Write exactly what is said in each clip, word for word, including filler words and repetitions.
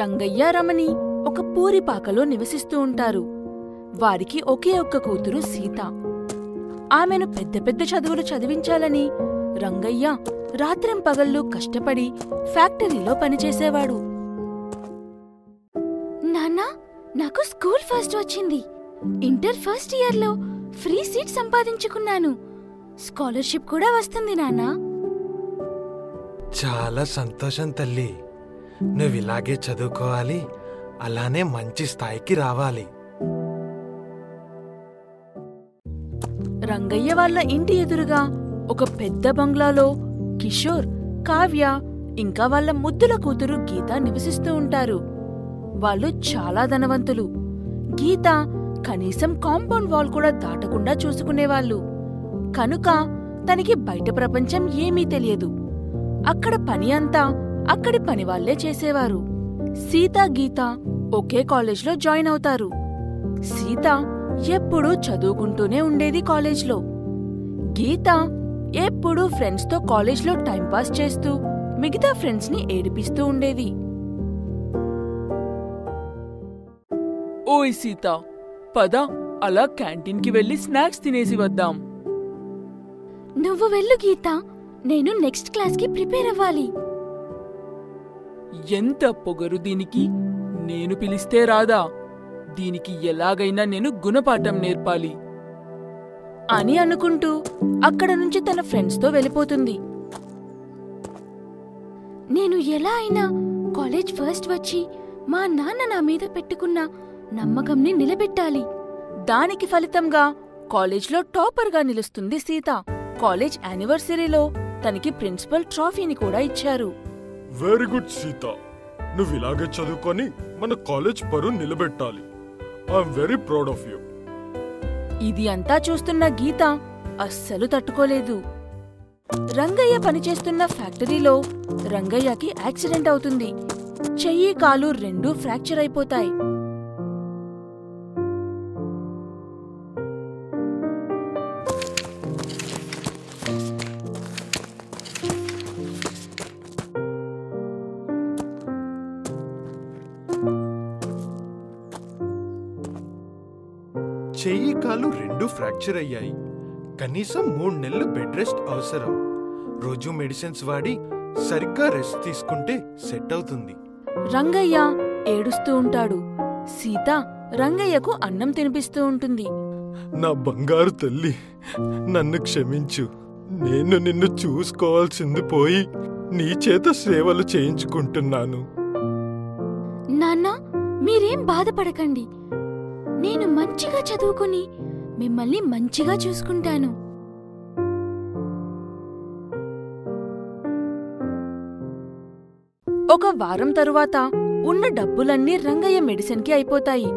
రంగయ్య రమణి ఒక పూరిపాకలో నివసిస్తూ ఉంటారు. వారికి ఒకే ఒక్క కూతురు సీత. ఆమెను పెద్ద పెద్ద చదువులు చదివించాలని రంగయ్య రాత్రింపగళ్ళు కష్టపడి ఫ్యాక్టరీలో పనిచేసేవాడు. నాన్నా, నాకు స్కూల్ ఫస్ట్ వచ్చింది. ఇంటర్ ఫస్ట్ ఇయర్లో ఫ్రీ సీట్ సంపాదించుకున్నాను. స్కాలర్షిప్ కూడా వస్తుంది నాన్నా. చాలా సంతోషం తల్లి. నువ్విలాగే చదువుకోవాలి, అలానే మంచి స్థాయికి రావాలి. రంగయ్య వాళ్ళ ఇంటి ఎదురుగా ఒక పెద్ద బంగ్లాలో కిషోర్, కావ్య ఇంకా వాళ్ళ ముద్దుల కూతురు గీత నివసిస్తూ ఉంటారు. వాళ్ళు చాలా ధనవంతులు. గీత కనీసం కాంపౌండ్ వాల్ కూడా దాటకుండా చూసుకునేవాళ్ళు. కనుక తనకి బయట ప్రపంచం ఏమీ తెలియదు. అక్కడ పని అంతా అక్కడి పనివాళ్లే చేసేవారు. సీత గీత ఒకే కాలేజ్లో జాయిన్ అవుతారు. సీత ఎప్పుడూ చదువుకుంటూనే ఉండేది కాలేజ్లో. గీత ఎప్పుడూ ఫ్రెండ్స్తో కాలేజ్లో టైంపాస్ చేస్తూ మిగతా ఫ్రెండ్స్ని ఏడిపిస్తూ ఉండేది. ఓయ్ సీత, పద అలా క్యాంటీన్కి వెళ్ళి స్నాక్స్ తినేసి వద్దాం. నువ్వు వెళ్ళు గీత, నేను నెక్స్ట్ క్లాస్కి ప్రిపేర్ అవ్వాలి. ఎంత పొగరు దీనికి! నేను పిలిస్తే రాదా? దీనికి ఎలాగైనా నేను గుణపాఠం నేర్పాలి అని అనుకుంటూ అక్కడ నుంచి తన ఫ్రెండ్స్తో వెళ్ళిపోతుంది. నేను ఎలా అయినా కాలేజ్ ఫస్ట్ వచ్చి మా నాన్న నా మీద పెట్టుకున్న నమ్మకంని నిలబెట్టాలి. దానికి ఫలితంగా కాలేజ్లో టాపర్గా నిలుస్తుంది సీత. కాలేజ్ యానివర్సరీలో తనకి ప్రిన్సిపల్ ట్రాఫీని కూడా ఇచ్చారు. వెరీ గుడ్ సీత, నువ్వు ఇలాగే చదువుకొని మన కాలేజ్ పరువు నిలబెట్టాలి. I'm very proud of you. ఇది అంతా చూస్తున్న గీత అస్సలు తట్టుకోలేదు. రంగయ్య పనిచేస్తున్న ఫ్యాక్టరీలో రంగయ్యకి యాక్సిడెంట్ అవుతుంది. చెయ్యి కాలు రెండూ ఫ్రాక్చర్ అయిపోతాయి. చెయ్యి కాలు రెండు ఫ్రాక్చర్ అయ్యాయి. కనీసం మూడు నెలలు బెడ్ రెస్ట్ అవసరం. రోజు మెడిసిన్స్ వాడి సరిగ్గా రెస్ట్ తీసుకుంటే సెట్ అవుతుంది. రంగయ్య ఏడుస్తూ ఉంటాడు. సీత రంగయ్యకు అన్నం తినిపిస్తూ ఉంటుంది. నా బంగారు తల్లి, నన్ను క్షమించు. నేను నిన్ను చూసుకోవాల్సింది పోయి నీ చేత సేవలు చేయించుకుంటున్నాను. నాన్న, మీరేం బాధపడకండి. నేను మంచిగా చదువుకుని మిమ్మల్ని మంచిగా చూసుకుంటాను. ఒక వారం తరువాత ఉన్న డబ్బులన్నీ రంగయ్య మెడిసిన్కి అయిపోతాయి.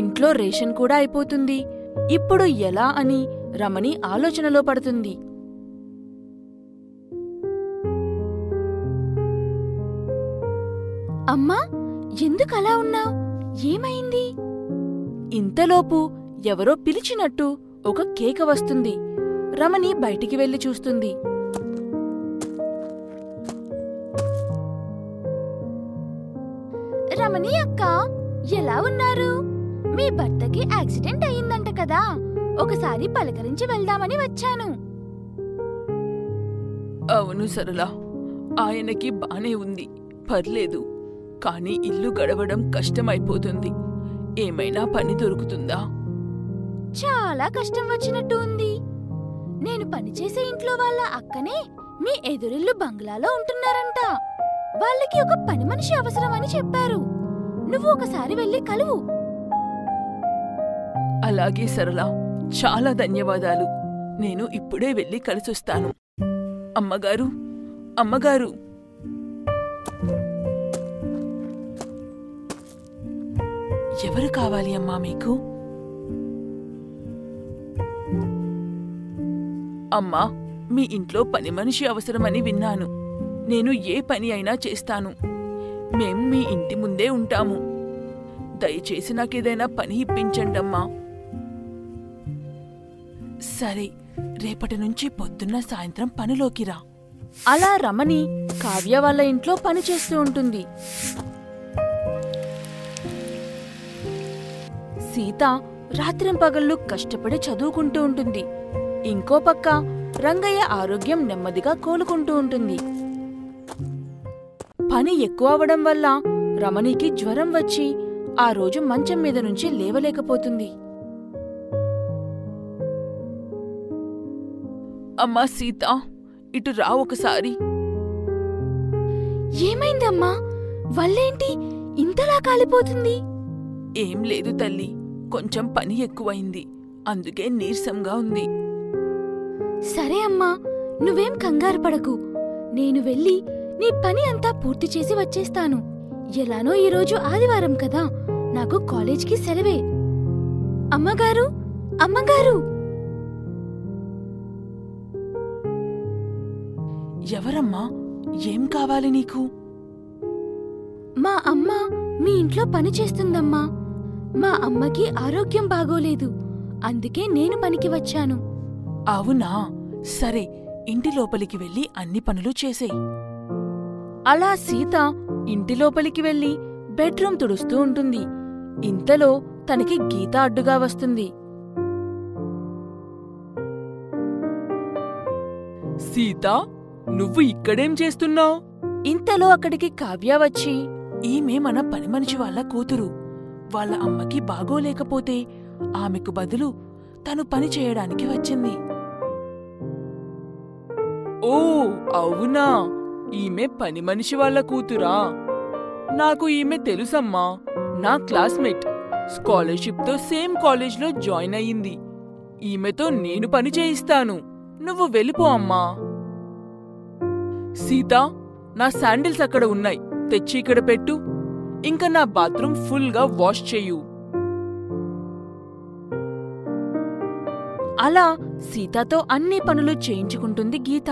ఇంట్లో రేషన్ కూడా అయిపోతుంది. ఇప్పుడు ఎలా అని రమణి ఆలోచనలో పడుతుంది. అమ్మా, ఎందుకు అలా ఉన్నావు? ఏమైంది? ఇంతలోపు ఎవరో పిలిచినట్టు ఒక కేక వస్తుంది. రమణి బయటికి వెళ్లి చూస్తుంది. రమణి అక్క, ఎలా ఉన్నారు? మీ భర్తకి యాక్సిడెంట్ అయిందంట కదా, ఒకసారి పలకరించి వెళ్దామని వచ్చాను. అవును సరళ, ఆయనకి బానే ఉంది, పర్లేదు. కానీ ఇల్లు గడవడం కష్టమైపోతుంది. ఏమైనా పని దొరుకుతుందా? చాలా కష్టం వచ్చినట్టు ఉంది. నేను పనిచేసే ఇంట్లో వాళ్ళ అక్కనే మీ ఎదురిల్లు బంగ్లాలో ఉంటున్నారంట. వాళ్ళకి ఒక పని మనిషి అవసరమని చెప్పారు. నువ్వు ఒకసారి వెళ్ళి కలువు. అలాగే సరళ, చాలా ధన్యవాదాలు. నేను ఇప్పుడే వెళ్ళి కలిసొస్తాను. అమ్మగారు, అమ్మగారు! ఎవరు కావాలి అమ్మా మీకు? అమ్మా, మీ ఇంట్లో పని మనిషి అవసరమని విన్నాను. నేను ఏ పని అయినా చేస్తాను. మేం మీ ఇంటి ముందే ఉంటాము. దయచేసి నాకేదైనా పని ఇప్పించండమ్మా. సరే, రేపటి నుంచి పొద్దున్న సాయంత్రం పనిలోకి రా. అలా రమణి కావ్య వాళ్ళ ఇంట్లో పని చేస్తూ ఉంటుంది. సీత రాత్రింపగళ్ళు కష్టపడి చదువుకుంటూ ఉంటుంది. ఇంకో పక్క రంగయ్య ఆరోగ్యం నెమ్మదిగా కోలుకుంటూ ఉంటుంది. పని ఎక్కువ అవడం వల్ల రమణికి జ్వరం వచ్చి ఆ రోజు మంచం మీద నుంచి లేవలేకపోతుంది. అమ్మా సీత, ఇటు రా ఒకసారి. ఏమైందమ్మా? వల్లేంటి ఇంతలా కాలిపోతుంది? ఏం లేదు తల్లి, కొంచెం పని ఎక్కువైంది, అందుకే నీరసంగా ఉంది. సరే అమ్మా, నువ్వేం కంగారు పడకు. నేను వెళ్ళి నీ పని అంతా పూర్తి చేసి వచ్చేస్తాను. ఎలానో ఈరోజు ఆదివారం కదా, నాకు కాలేజ్కి సెలవే. అమ్మగారు, అమ్మగారు! ఎవరమ్మా, ఏం కావాలి నీకు? మా అమ్మ మీ ఇంట్లో పనిచేస్తుందమ్మా. మా అమ్మకి ఆరోగ్యం బాగోలేదు, అందుకే నేను పనికి వచ్చాను. అవునా? సరే, ఇంటి లోపలికి వెళ్ళి అన్ని పనులు చేసేయి. అలా సీత ఇంటి లోపలికి వెళ్ళి బెడ్రూమ్ తుడుస్తూ ఉంటుంది. ఇంతలో తనకి గీత అడ్డుగా వస్తుంది. సీత, నువ్వు ఇక్కడేం చేస్తున్నావు? ఇంతలో అక్కడికి కావ్య వచ్చి, ఈమె మన పని మనిషి వాళ్ళ కూతురు. వాళ్ళ అమ్మకి బాగోలేకపోతే ఆమెకు బదులు తను పని చేయడానికి వచ్చింది. ఓ అవునా, ఈమె పని మనిషి వాళ్ళ కూతురా? నాకు ఈమె తెలుసమ్మా, నా క్లాస్మేట్. స్కాలర్షిప్తో సేమ్ కాలేజ్లో జాయిన్ అయ్యింది. ఈమెతో నేను పని చేయిస్తాను, నువ్వు వెళ్ళిపో అమ్మా. సీత, నా శాండిల్స్ అక్కడ ఉన్నాయి, తెచ్చి ఇక్కడ పెట్టు. ఇంకా నా బాత్రూమ్ ఫుల్గా వాష్ చేయు. అలా సీతతో అన్ని పనులు చేయించుకుంటుంది గీత.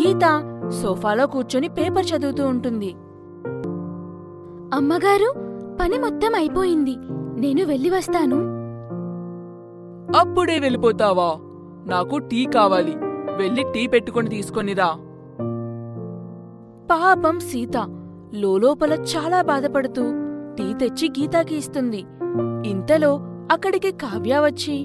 గీత సోఫాలో కూర్చొని పేపర్ చదువుతూ ఉంటుంది. అమ్మగారు, పని మొత్తం అయిపోయింది, నేను వెళ్ళి వస్తాను. అప్పుడే వెళ్ళిపోతావా? నాకు టీ కావాలి, వెళ్ళి టీ పెట్టుకొని తీసుకొనిరా. పాపం సీత లోపల చాలా బాధపడుతూ టీ తెచ్చి గీతాకి ఇస్తుంది. ఇంతలో అక్కడికి కావ్య వచ్చి,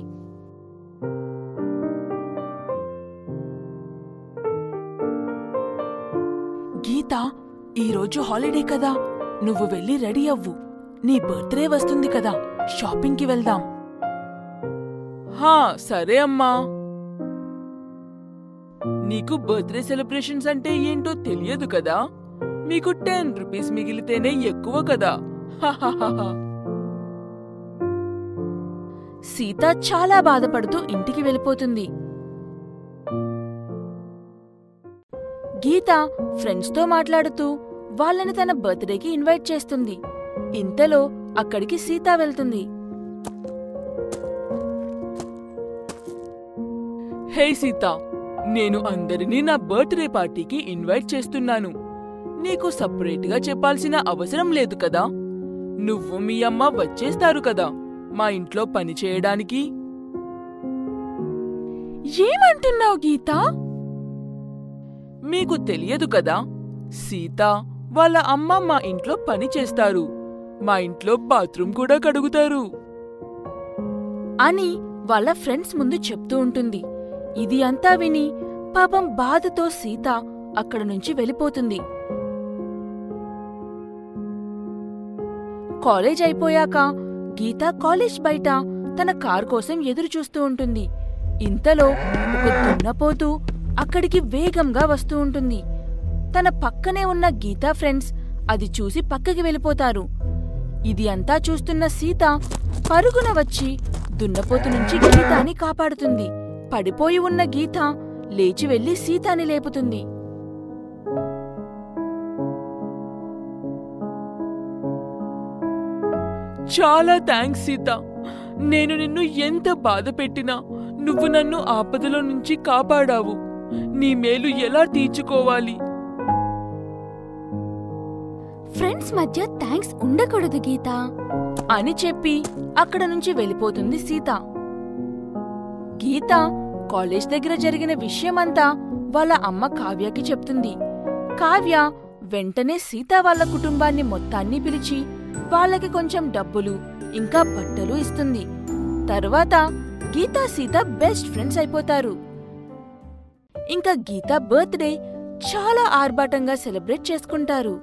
గీత, ఈరోజు హాలిడే కదా, నువ్వు వెళ్ళి రెడీ అవ్వు. నీ బర్త్డే వస్తుంది కదా, షాపింగ్కి వెళ్దాం. హా సరే అమ్మా. నీకు బర్త్డే సెలబ్రేషన్స్ అంటే ఏంటో తెలియదు కదా, మీకు టెన్ రూపీస్ మిగిలితేనే ఎక్కువ కదా. సీత చాలా బాధపడుతూ ఇంటికి వెళ్ళిపోతుంది. గీత ఫ్రెండ్స్తో మాట్లాడుతూ వాళ్ళని తన బర్త్డేకి ఇన్వైట్ చేస్తుంది. ఇంతలో అక్కడికి సీత వెళ్తుంది. హే సీత, నేను అందరినీ నా బర్త్డే పార్టీకి ఇన్వైట్ చేస్తున్నాను. నీకు సపరేట్గా చెప్పాల్సిన అవసరం లేదు కదా. నువ్వు మీ అమ్మ వచ్చేస్తారు కదా మా ఇంట్లో పని చేయడానికి. ఏమంటున్నావు గీత? మీకు తెలియదు కదా, సీత వాళ్ళ అమ్మ మా ఇంట్లో పని చేస్తారు, మా ఇంట్లో బాత్రూమ్ కూడా కడుగుతారు అని వాళ్ళ ఫ్రెండ్స్ ముందు చెప్తూ ఉంటుంది. ఇది అంతా విని పాపం బాధతో సీత అక్కడ నుంచి వెళ్ళిపోతుంది. కాలేజ్ అయిపోయాక గీత కాలేజ్ బయట తన కార్ కోసం ఎదురుచూస్తూ ఉంటుంది. ఇంతలో ఒక దున్నపోతూ అక్కడికి వేగంగా వస్తూ ఉంటుంది. తన పక్కనే ఉన్న గీత ఫ్రెండ్స్ అది చూసి పక్కకి వెళ్ళిపోతారు. ఇది అంతా చూస్తున్న సీత పరుగున వచ్చి దున్నపోతు నుంచి గీతాని కాపాడుతుంది. పడిపోయి ఉన్న గీత లేచి వెళ్లి సీతాని లేపుతుంది. చాలా థ్యాంక్స్ సీత, నేను నిన్ను ఎంత బాధ పెట్టినా నువ్వు నన్ను ఆపదలో నుంచి కాపాడావు. నీ మేలు ఎలా తీర్చుకోవాలి? ఫ్రెండ్స్ మధ్య థ్యాంక్స్ ఉండకూడదు గీత అని చెప్పి అక్కడ నుంచి వెళ్ళిపోతుంది సీత. గీత కాలేజ్ దగ్గర జరిగిన విషయమంతా వాళ్ళ అమ్మ కావ్యకి చెప్తుంది. కావ్య వెంటనే సీత వాళ్ళ కుటుంబాన్ని మొత్తాన్ని పిలిచి వాళ్ళకి కొంచెం డబ్బులు ఇంకా బట్టలు ఇస్తుంది. తర్వాత గీతా సీత బెస్ట్ ఫ్రెండ్స్ అయిపోతారు. ఇంకా గీతా బర్త్డే చాలా ఆర్భాటంగా సెలబ్రేట్ చేసుకుంటారు.